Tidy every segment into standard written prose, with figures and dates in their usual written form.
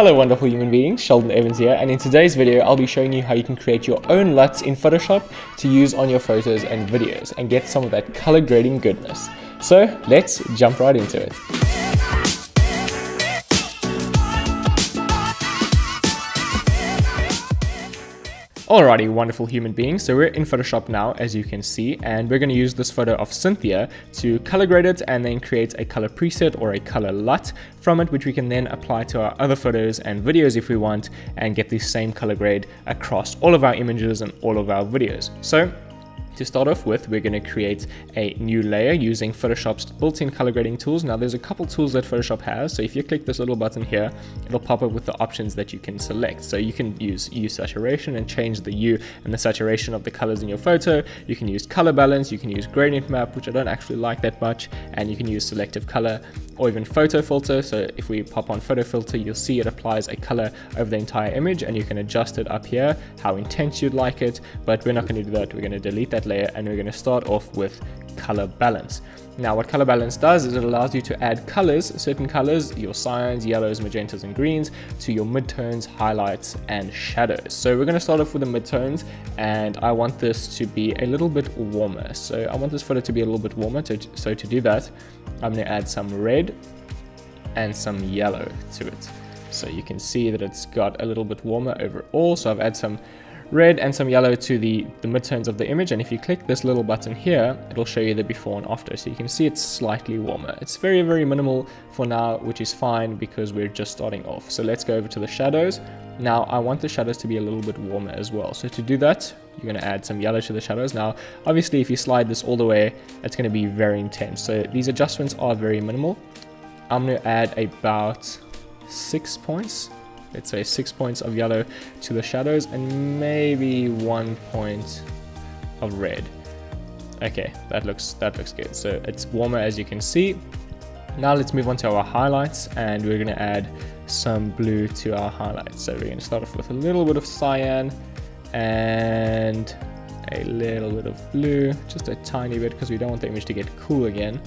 Hello wonderful human beings, Sheldon Evans here, and in today's video I'll be showing you how you can create your own LUTs in Photoshop to use on your photos and videos and get some of that color grading goodness. So let's jump right into it. Alrighty, wonderful human beings, so we're in Photoshop now, as you can see, and we're going to use this photo of Cynthia to color grade it and then create a color preset or a color LUT from it, which we can then apply to our other photos and videos if we want and get the same color grade across all of our images and all of our videos. So to start off with, we're going to create a new layer using Photoshop's built-in color grading tools. Now there's a couple tools that Photoshop has, so if you click this little button here, it'll pop up with the options that you can select. So you can use hue saturation and change the hue and the saturation of the colors in your photo. You can use color balance, you can use gradient map, which I don't actually like that much, and you can use selective color or even photo filter. So if we pop on photo filter, you'll see it applies a color over the entire image, and you can adjust it up here, how intense you'd like it, but we're not going to do that. We're going to delete that layer and we're going to start off with color balance. Now what color balance does is it allows you to add colors, certain colors, your cyans, yellows, magentas and greens, to your midtones, highlights and shadows. So we're going to start off with the midtones, and I want this to be a little bit warmer. So I want this photo to be a little bit warmer, so to do that I'm going to add some red and some yellow to it. So you can see that it's got a little bit warmer overall, so I've added some red and some yellow to the midtones of the image, and if you click this little button here, it'll show you the before and after, so you can see it's slightly warmer. It's very, very minimal for now, which is fine because we're just starting off. So let's go over to the shadows. Now I want the shadows to be a little bit warmer as well, so to do that you're going to add some yellow to the shadows. Now obviously if you slide this all the way, it's going to be very intense, so these adjustments are very minimal. I'm going to add about 6 points. Let's say 6 points of yellow to the shadows and maybe 1 point of red. Okay, that looks good. So it's warmer, as you can see. Now let's move on to our highlights, and we're gonna add some blue to our highlights. So we're gonna start off with a little bit of cyan and a little bit of blue, just a tiny bit because we don't want the image to get cool again.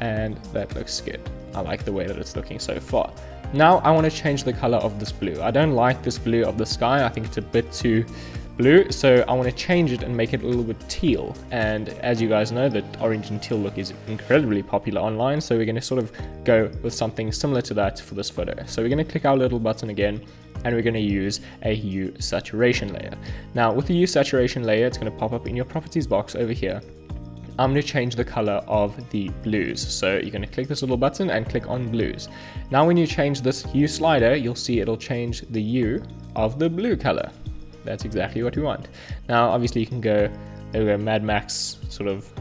And that looks good. I like the way that it's looking so far. Now I want to change the color of this blue. I don't like this blue of the sky. I think it's a bit too blue, so I want to change it and make it a little bit teal. And as you guys know, that orange and teal look is incredibly popular online, so we're going to sort of go with something similar to that for this photo. So we're going to click our little button again, and we're going to use a hue saturation layer. Now with the hue saturation layer, it's going to pop up in your properties box over here. I'm going to change the color of the blues, so you're going to click this little button and click on blues. Now when you change this hue slider, you'll see it'll change the hue of the blue color. That's exactly what we want. Now obviously you can go, there we go, Mad Max sort of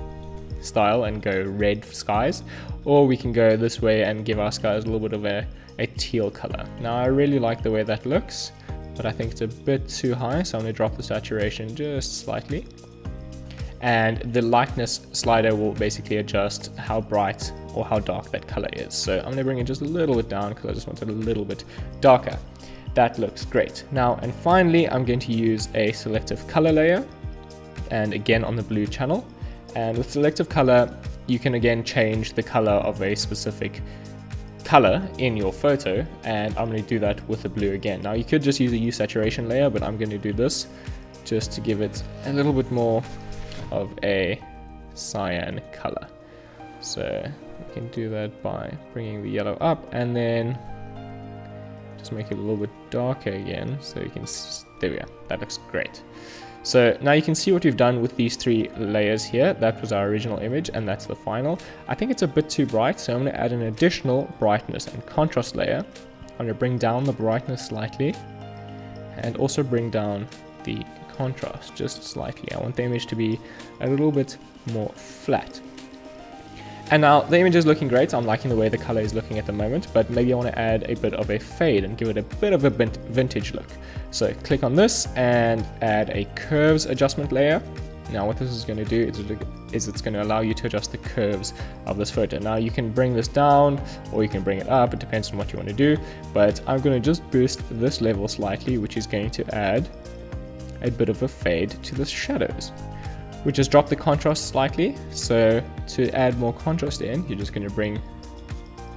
style and go red skies, or we can go this way and give our skies a little bit of a teal color. Now I really like the way that looks, but I think it's a bit too high, so I'm going to drop the saturation just slightly. And the lightness slider will basically adjust how bright or how dark that color is. So I'm going to bring it just a little bit down because I just want it a little bit darker. That looks great. Now, and finally, I'm going to use a selective color layer, and again on the blue channel. And with selective color, you can again change the color of a specific color in your photo. And I'm going to do that with the blue again. Now, you could just use a hue saturation layer, but I'm going to do this just to give it a little bit more of a cyan color. So we can do that by bringing the yellow up and then just make it a little bit darker again, so you can, there we go, that looks great. So now you can see what we've done with these three layers here. That was our original image, and that's the final. I think it's a bit too bright, so I'm going to add an additional brightness and contrast layer. I'm going to bring down the brightness slightly and also bring down the contrast just slightly. I want the image to be a little bit more flat. And now the image is looking great. I'm liking the way the color is looking at the moment, but maybe I want to add a bit of a fade and give it a bit of a vintage look. So click on this and add a curves adjustment layer. Now what this is going to do is it's going to allow you to adjust the curves of this photo. Now you can bring this down or you can bring it up. It depends on what you want to do, but I'm going to just boost this level slightly, which is going to add a bit of a fade to the shadows. We just drop the contrast slightly, so to add more contrast in, you're just going to bring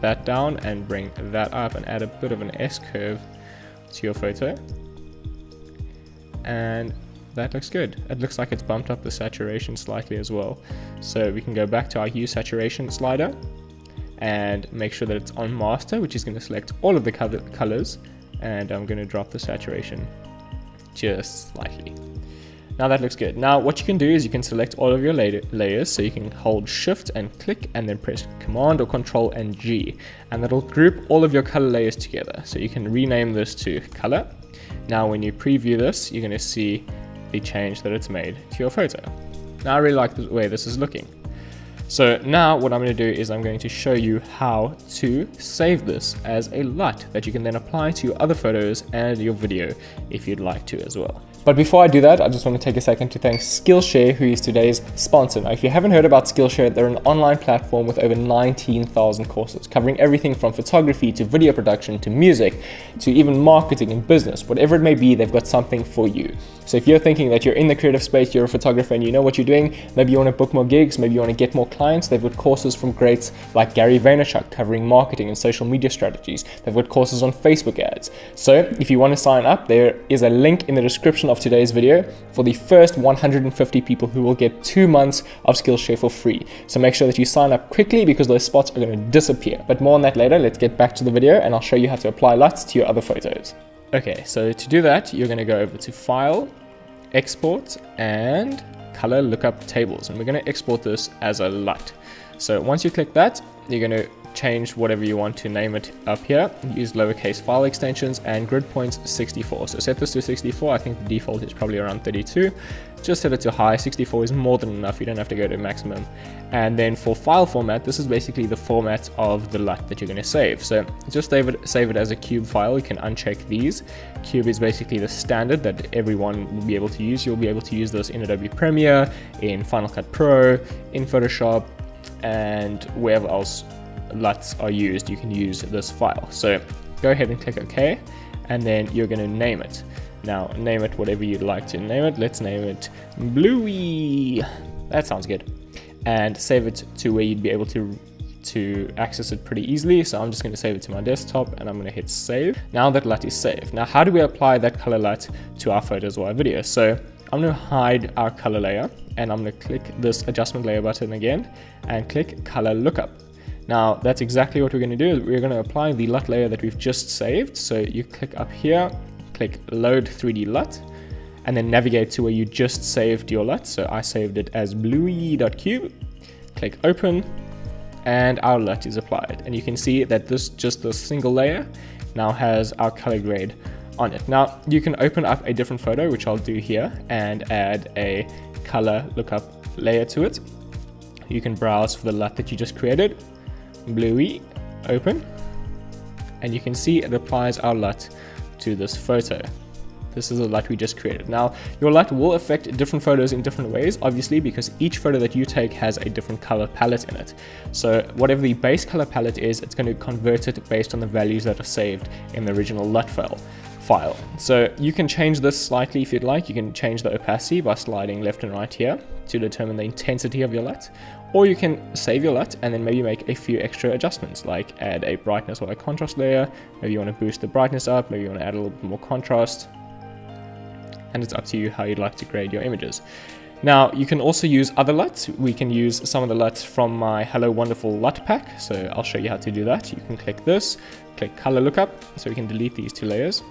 that down and bring that up and add a bit of an S curve to your photo. And that looks good. It looks like it's bumped up the saturation slightly as well. So we can go back to our hue saturation slider and make sure that it's on master, which is going to select all of the colors. And I'm going to drop the saturation just slightly. Now that looks good. Now what you can do is you can select all of your layers. So you can hold shift and click and then press command or control and G. And that'll group all of your color layers together. So you can rename this to color. Now when you preview this, you're going to see the change that it's made to your photo. Now I really like the way this is looking. So now what I'm going to do is I'm going to show you how to save this as a LUT that you can then apply to your other photos and your video if you'd like to as well. But before I do that, I just want to take a second to thank Skillshare, who is today's sponsor. Now, if you haven't heard about Skillshare, they're an online platform with over 19,000 courses, covering everything from photography to video production to music to even marketing and business. Whatever it may be, they've got something for you. So if you're thinking that you're in the creative space, you're a photographer and you know what you're doing, maybe you want to book more gigs, maybe you want to get more clients, they've got courses from greats like Gary Vaynerchuk covering marketing and social media strategies. They've got courses on Facebook ads. So if you want to sign up, there is a link in the description of today's video for the first 150 people who will get 2 months of Skillshare for free. So make sure that you sign up quickly because those spots are going to disappear. But more on that later. Let's get back to the video and I'll show you how to apply LUTs to your other photos. Okay, so to do that, you're going to go over to File, Export, and Color Lookup Tables. And we're going to export this as a LUT. So once you click that, you're going to change whatever you want to name it up here. Use lowercase file extensions and grid points 64. So set this to 64. I think the default is probably around 32. Just set it to high. 64 is more than enough. You don't have to go to maximum. And then for file format, this is basically the format of the LUT that you're going to save. So just save it as a cube file. You can uncheck these. Cube is basically the standard that everyone will be able to use. You'll be able to use this in Adobe Premiere, in Final Cut Pro, in Photoshop, and wherever else LUTs are used, you can use this file. So go ahead and click OK, and then you're going to name it. Now name it whatever you'd like to name it. Let's name it Bluey. That sounds good. And save it to where you'd be able to access it pretty easily. So I'm just going to save it to my desktop and I'm going to hit save. Now that LUT is saved. Now how do we apply that color LUT to our photos or our videos? So I'm going to hide our color layer and I'm going to click this adjustment layer button again and click color lookup. Now that's exactly what we're going to do. We're going to apply the LUT layer that we've just saved. So you click up here, click load 3D LUT, and then navigate to where you just saved your LUT. So I saved it as bluey.cube, click open, and our LUT is applied. And you can see that this single layer now has our color grade on it. Now you can open up a different photo, which I'll do here, and add a color lookup layer to it. You can browse for the LUT that you just created. Bluey, open, and you can see it applies our LUT to this photo. This is a LUT we just created. Now your LUT will affect different photos in different ways, obviously, because each photo that you take has a different color palette in it. So whatever the base color palette is, it's going to convert it based on the values that are saved in the original LUT file. So you can change this slightly if you'd like. You can change the opacity by sliding left and right here to determine the intensity of your LUT, or you can save your LUT and then maybe make a few extra adjustments, like add a brightness or a contrast layer. Maybe you want to boost the brightness up, maybe you want to add a little bit more contrast, and it's up to you how you'd like to grade your images. Now you can also use other LUTs. We can use some of the LUTs from my Hello Wonderful LUT pack, so I'll show you how to do that. You can click this, click color lookup, so we can delete these two layers,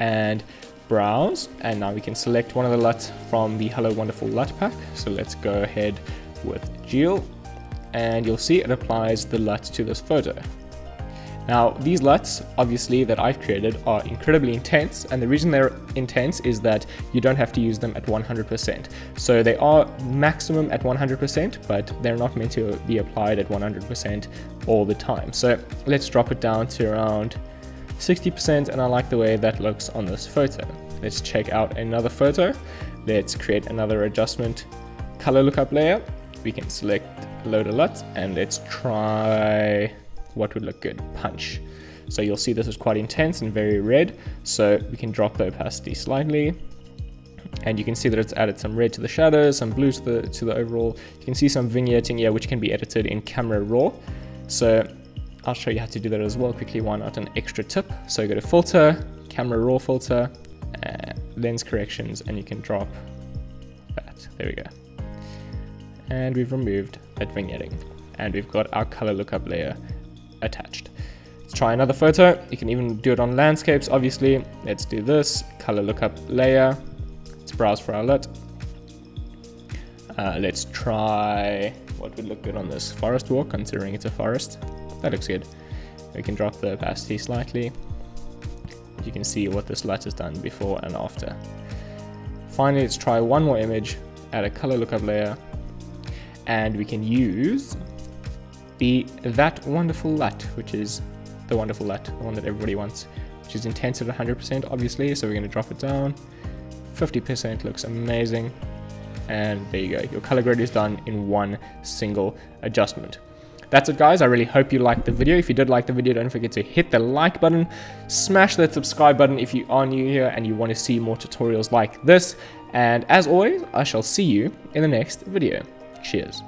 and browse, and now we can select one of the LUTs from the Hello Wonderful LUT pack. So let's go ahead with Geo, and you'll see it applies the LUT to this photo. Now these LUTs, obviously, that I've created are incredibly intense, and the reason they're intense is that you don't have to use them at 100%. So they are maximum at 100%, but they're not meant to be applied at 100% all the time. So let's drop it down to around 60%, and I like the way that looks on this photo. Let's check out another photo. Let's create another adjustment color lookup layer. We can select load a LUT, and let's try what would look good, punch. So you'll see this is quite intense and very red, so we can drop the opacity slightly, and you can see that it's added some red to the shadows, some blue to the overall. You can see some vignetting here, which can be edited in Camera Raw. So I'll show you how to do that as well quickly. Why not an extra tip? So go to filter, camera raw filter, lens corrections, and you can drop that. There we go. And we've removed that vignetting, and we've got our color lookup layer attached. Let's try another photo. You can even do it on landscapes, obviously. Let's do this color lookup layer. Let's browse for our LUT. Let's try what would look good on this forest walk, considering it's a forest. That looks good. We can drop the opacity slightly. You can see what this LUT has done before and after. Finally, let's try one more image, add a color lookup layer, and we can use that wonderful LUT, which is the wonderful LUT, the one that everybody wants, which is intense at 100%, obviously, so we're going to drop it down. 50% looks amazing. And there you go, your color grade is done in one single adjustment. That's it, guys. I really hope you liked the video. If you did like the video, don't forget to hit the like button, smash that subscribe button if you are new here and you want to see more tutorials like this. And as always, I shall see you in the next video. Cheers.